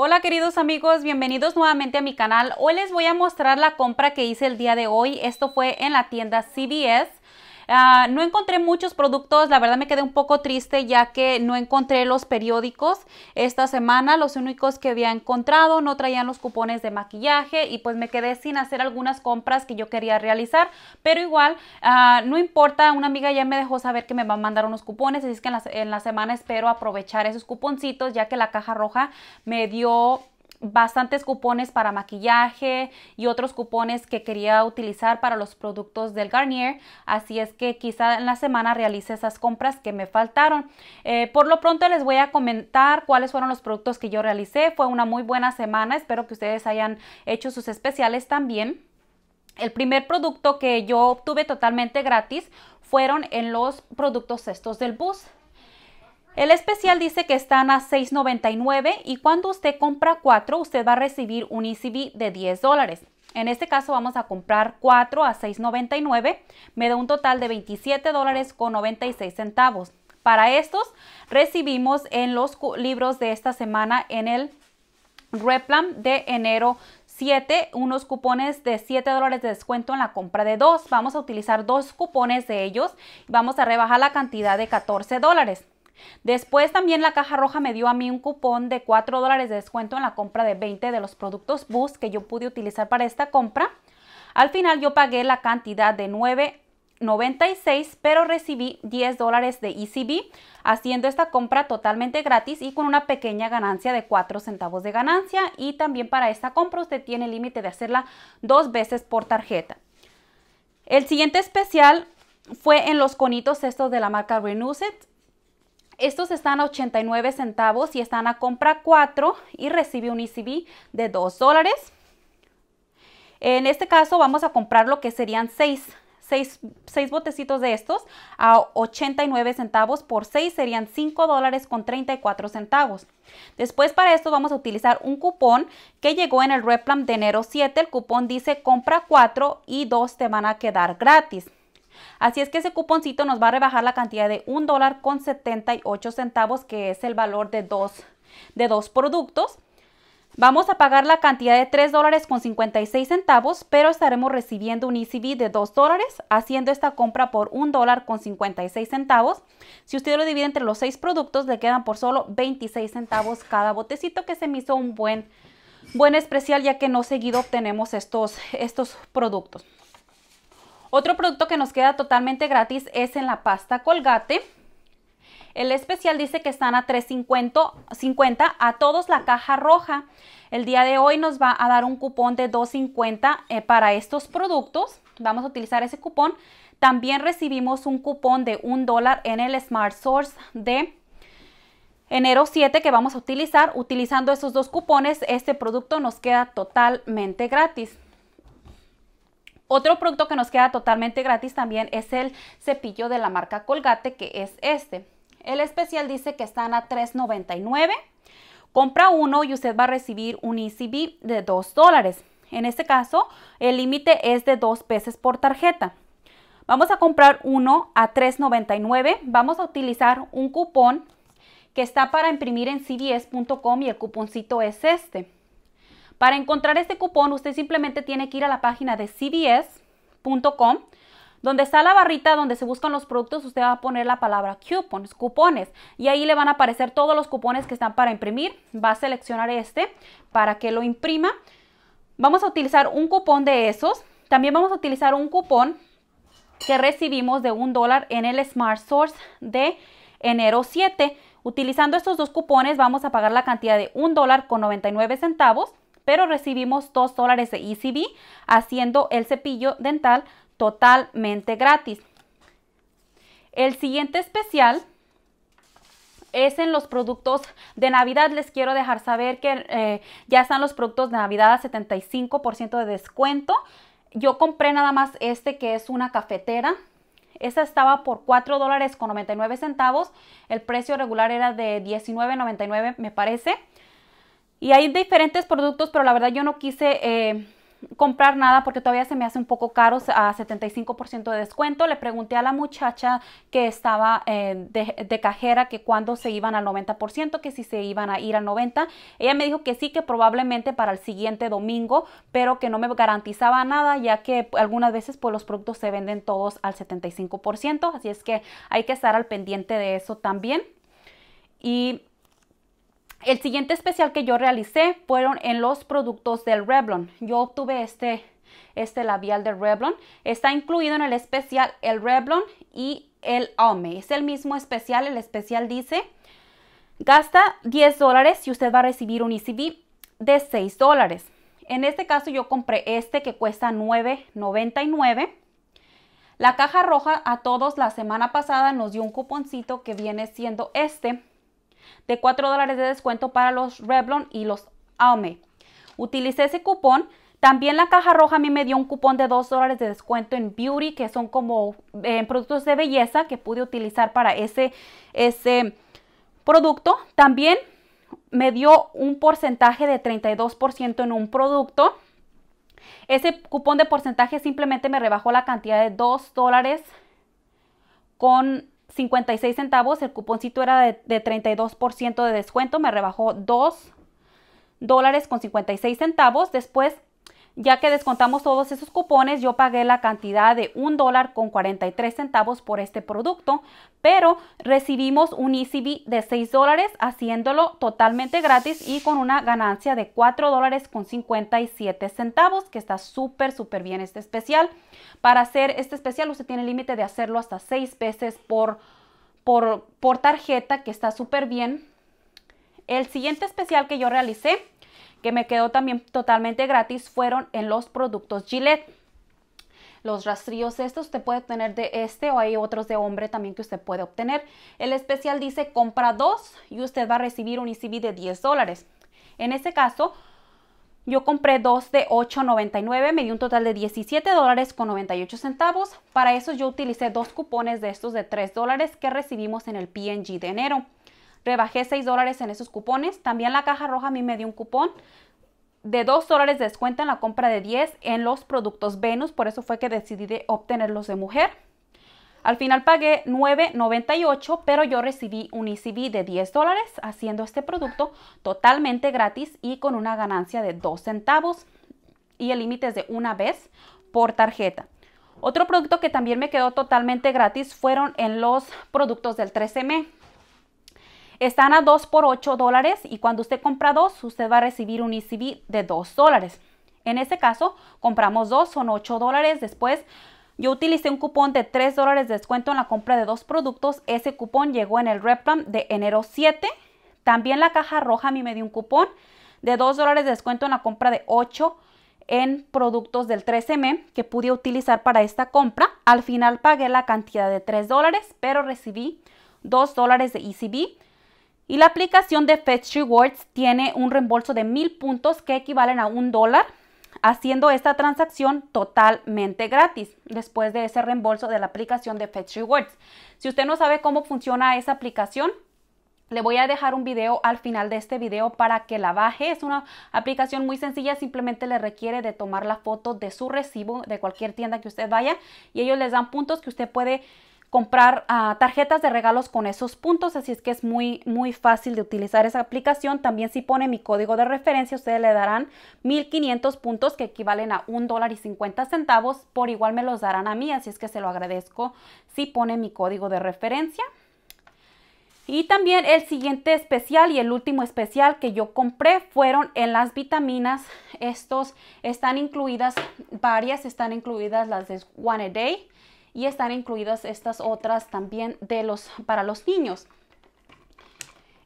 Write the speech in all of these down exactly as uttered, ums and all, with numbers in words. Hola queridos amigos, bienvenidos nuevamente a mi canal. Hoy les voy a mostrar la compra que hice el día de hoy. Esto fue en la tienda C V S. Uh, no encontré muchos productos, la verdad me quedé un poco triste ya que no encontré los periódicos esta semana. Los únicos que había encontrado no traían los cupones de maquillaje y pues me quedé sin hacer algunas compras que yo quería realizar, pero igual uh, no importa, una amiga ya me dejó saber que me va a mandar unos cupones, así es que en la, en la semana espero aprovechar esos cuponcitos ya que la caja roja me dio bastantes cupones para maquillaje y otros cupones que quería utilizar para los productos del Garnier, así es que quizá en la semana realice esas compras que me faltaron. Eh, por lo pronto les voy a comentar cuáles fueron los productos que yo realicé. Fue una muy buena semana, espero que ustedes hayan hecho sus especiales también. El primer producto que yo obtuve totalmente gratis fueron en los productos estos del Boost. El especial dice que están a seis noventa y nueve y cuando usted compra cuatro, usted va a recibir un E C B de diez dólares. En este caso vamos a comprar cuatro a seis noventa y nueve. Me da un total de veintisiete dólares con noventa y seis centavos. Para estos recibimos en los libros de esta semana en el Revlon de enero siete unos cupones de siete dólares de descuento en la compra de dos. Vamos a utilizar dos cupones de ellos y vamos a rebajar la cantidad de catorce dólares. Después también la caja roja me dio a mí un cupón de cuatro dólares de descuento en la compra de veinte de los productos Boost que yo pude utilizar para esta compra. Al final yo pagué la cantidad de nueve noventa y seis, pero recibí diez dólares de E C B haciendo esta compra totalmente gratis y con una pequeña ganancia de cuatro centavos de ganancia. Y también para esta compra usted tiene el límite de hacerla dos veces por tarjeta. El siguiente especial fue en los conitos estos de la marca Renuzets. Estos están a ochenta y nueve centavos y están a compra cuatro y recibe un E C B de dos dólares. En este caso vamos a comprar lo que serían seis, seis, seis botecitos de estos a ochenta y nueve centavos por seis serían cinco dólares con treinta y cuatro centavos. Después para esto vamos a utilizar un cupón que llegó en el Revlon de enero siete. El cupón dice compra cuatro y dos te van a quedar gratis. Así es que ese cuponcito nos va a rebajar la cantidad de un dólar con setenta y ocho centavos, que es el valor de dos, de dos productos. Vamos a pagar la cantidad de tres dólares con cincuenta y seis centavos, pero estaremos recibiendo un E C B de dos dólares, haciendo esta compra por un dólar con cincuenta y seis centavos. Si usted lo divide entre los seis productos, le quedan por solo veintiséis centavos cada botecito, que se me hizo un buen, buen especial, ya que no seguido obtenemos estos, estos productos. Otro producto que nos queda totalmente gratis es en la pasta Colgate. El especial dice que están a tres cincuenta a todos la caja roja. El día de hoy nos va a dar un cupón de dos cincuenta eh, para estos productos. Vamos a utilizar ese cupón. También recibimos un cupón de un dólar en el Smart Source de enero siete que vamos a utilizar. Utilizando esos dos cupones, este producto nos queda totalmente gratis. Otro producto que nos queda totalmente gratis también es el cepillo de la marca Colgate, que es este. El especial dice que están a tres noventa y nueve. Compra uno y usted va a recibir un E C B de dos dólares. En este caso, el límite es de dos veces por tarjeta. Vamos a comprar uno a tres noventa y nueve. Vamos a utilizar un cupón que está para imprimir en C V S punto com y el cuponcito es este. Para encontrar este cupón, usted simplemente tiene que ir a la página de C V S punto com, donde está la barrita donde se buscan los productos. Usted va a poner la palabra coupons, cupones, y ahí le van a aparecer todos los cupones que están para imprimir. Va a seleccionar este para que lo imprima. Vamos a utilizar un cupón de esos. También vamos a utilizar un cupón que recibimos de un dólar en el Smart Source de enero siete. Utilizando estos dos cupones, vamos a pagar la cantidad de un dólar con noventa y nueve centavos. Pero recibimos dos dólares de E C B haciendo el cepillo dental totalmente gratis. El siguiente especial es en los productos de Navidad. Les quiero dejar saber que eh, ya están los productos de Navidad a setenta y cinco por ciento de descuento. Yo compré nada más este que es una cafetera. Esa estaba por cuatro dólares con noventa y nueve centavos. El precio regular era de diecinueve noventa y nueve me parece. Y hay diferentes productos, pero la verdad yo no quise eh, comprar nada porque todavía se me hace un poco caro, a setenta y cinco por ciento de descuento. Le pregunté a la muchacha que estaba eh, de, de cajera que cuando se iban al noventa por ciento, que si se iban a ir al noventa por ciento. Ella me dijo que sí, que probablemente para el siguiente domingo, pero que no me garantizaba nada, ya que algunas veces pues los productos se venden todos al setenta y cinco por ciento, así es que hay que estar al pendiente de eso también. Y el siguiente especial que yo realicé fueron en los productos del Revlon. Yo obtuve este, este labial de Revlon. Está incluido en el especial el Revlon y el Ome. Es el mismo especial. El especial dice, gasta diez dólares y usted va a recibir un E C B de seis dólares. En este caso yo compré este que cuesta nueve noventa y nueve. La caja roja a todos la semana pasada nos dio un cuponcito que viene siendo este, de cuatro dólares de descuento para los Revlon y los Ome. Utilicé ese cupón. También la caja roja a mí me dio un cupón de dos dólares de descuento en Beauty, que son como eh, productos de belleza que pude utilizar para ese, ese producto. También me dio un porcentaje de treinta y dos por ciento en un producto. Ese cupón de porcentaje simplemente me rebajó la cantidad de dos dólares con cincuenta y seis centavos. El cuponcito era de, de treinta y dos por ciento de descuento. Me rebajó dos dólares con cincuenta y seis centavos. Después, ya que descontamos todos esos cupones, yo pagué la cantidad de un dólar con cuarenta y tres centavos por este producto, pero recibimos un E C B de seis dólares, haciéndolo totalmente gratis y con una ganancia de cuatro dólares con cincuenta y siete centavos, que está súper, súper bien este especial. Para hacer este especial, usted tiene el límite de hacerlo hasta seis veces por, por, por tarjeta, que está súper bien. El siguiente especial que yo realicé, que me quedó también totalmente gratis, fueron en los productos Gillette. Los rastrillos estos usted puede obtener de este, o hay otros de hombre también que usted puede obtener. El especial dice compra dos y usted va a recibir un E C B de diez dólares. En este caso, yo compré dos de ocho noventa y nueve, me dio un total de diecisiete dólares con noventa y ocho centavos. Para eso yo utilicé dos cupones de estos de tres dólares que recibimos en el P N G de enero. Rebajé seis dólares en esos cupones. También la caja roja a mí me dio un cupón de dos dólares de descuento en la compra de diez en los productos Venus. Por eso fue que decidí de obtenerlos de mujer. Al final pagué nueve noventa y ocho, pero yo recibí un E C B de diez dólares, haciendo este producto totalmente gratis y con una ganancia de dos centavos. Y el límite es de una vez por tarjeta. Otro producto que también me quedó totalmente gratis fueron en los productos del tres M. Están a dos por ocho dólares y cuando usted compra dos, usted va a recibir un E C B de dos dólares. En este caso, compramos dos, son ocho dólares. Después, yo utilicé un cupón de tres dólares de descuento en la compra de dos productos. Ese cupón llegó en el Revlon de enero siete. También la caja roja a mí me dio un cupón de dos dólares de descuento en la compra de ocho en productos del tres M que pude utilizar para esta compra. Al final pagué la cantidad de tres dólares, pero recibí dos dólares de E C B. Y la aplicación de Fetch Rewards tiene un reembolso de mil puntos que equivalen a un dólar, haciendo esta transacción totalmente gratis después de ese reembolso de la aplicación de Fetch Rewards. Si usted no sabe cómo funciona esa aplicación, le voy a dejar un video al final de este video para que la baje. Es una aplicación muy sencilla, simplemente le requiere de tomar la foto de su recibo de cualquier tienda que usted vaya y ellos les dan puntos que usted puede comprar uh, tarjetas de regalos con esos puntos, así es que es muy muy fácil de utilizar esa aplicación. También si pone mi código de referencia, ustedes le darán mil quinientos puntos que equivalen a un dólar y cincuenta centavos. Por igual me los darán a mí, así es que se lo agradezco si pone mi código de referencia. Y también el siguiente especial y el último especial que yo compré fueron en las vitaminas. Estos están incluidas varias, están incluidas las de One a Day y están incluidas estas otras también de los, para los niños.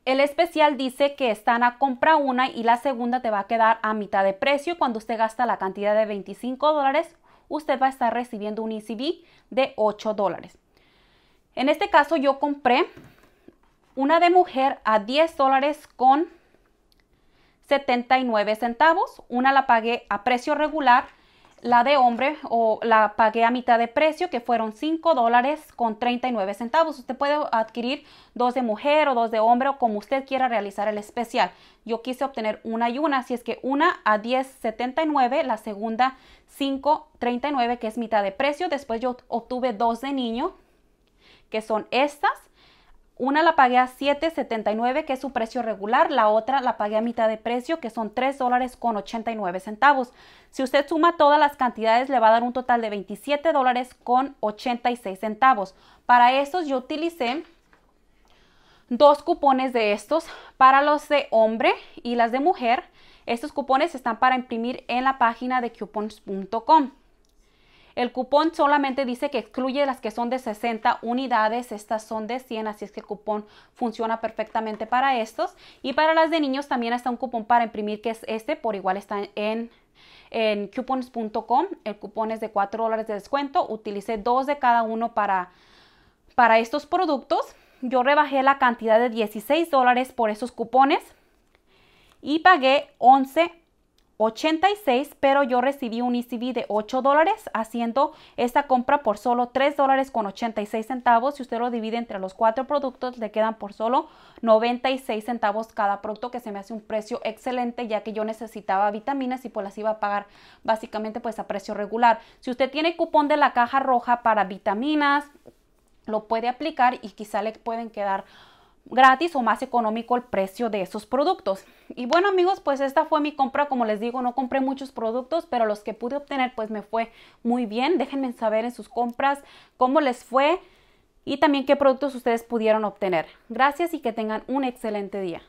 El especial dice que están a compra una y la segunda te va a quedar a mitad de precio. Cuando usted gasta la cantidad de veinticinco dólares, usted va a estar recibiendo un E C B de ocho dólares. En este caso yo compré una de mujer a diez dólares con setenta y nueve centavos. Una la pagué a precio regular la de hombre, o la pagué a mitad de precio, que fueron cinco dólares con treinta y nueve centavos. Usted puede adquirir dos de mujer o dos de hombre, o como usted quiera realizar el especial. Yo quise obtener una y una, así es que una a diez setenta y nueve, la segunda cinco treinta y nueve, que es mitad de precio. Después yo obtuve dos de niño, que son estas. Una la pagué a siete setenta y nueve, que es su precio regular. La otra la pagué a mitad de precio, que son tres dólares con ochenta y nueve centavos. Si usted suma todas las cantidades, le va a dar un total de veintisiete dólares con ochenta y seis centavos. Para estos yo utilicé dos cupones de estos para los de hombre y las de mujer. Estos cupones están para imprimir en la página de Coupons punto com. El cupón solamente dice que excluye las que son de sesenta unidades, estas son de cien, así es que el cupón funciona perfectamente para estos. Y para las de niños también está un cupón para imprimir, que es este, por igual está en, en Coupons punto com. El cupón es de cuatro dólares de descuento. Utilicé dos de cada uno para, para estos productos. Yo rebajé la cantidad de dieciséis dólares por esos cupones y pagué once ochenta y seis, pero yo recibí un E C B de ocho dólares, haciendo esta compra por solo tres dólares con ochenta y seis centavos. Si usted lo divide entre los cuatro productos, le quedan por solo noventa y seis centavos cada producto, que se me hace un precio excelente, ya que yo necesitaba vitaminas y pues las iba a pagar básicamente pues a precio regular. Si usted tiene cupón de la caja roja para vitaminas, lo puede aplicar y quizá le pueden quedar gratis o más económico el precio de esos productos. Y bueno amigos, pues esta fue mi compra. Como les digo, no compré muchos productos, pero los que pude obtener pues me fue muy bien. Déjenme saber en sus compras cómo les fue y también qué productos ustedes pudieron obtener. Gracias y que tengan un excelente día.